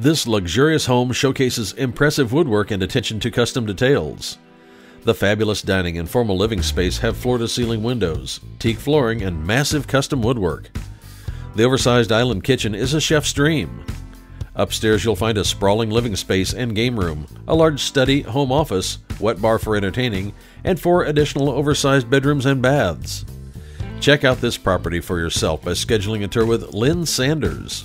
This luxurious home showcases impressive woodwork and attention to custom details. The fabulous dining and formal living space have floor-to-ceiling windows, teak flooring, and massive custom woodwork. The oversized island kitchen is a chef's dream. Upstairs you'll find a sprawling living space and game room, a large study, home office, wet bar for entertaining, and 4 additional oversized bedrooms and baths. Check out this property for yourself by scheduling a tour with Lynne Sanders.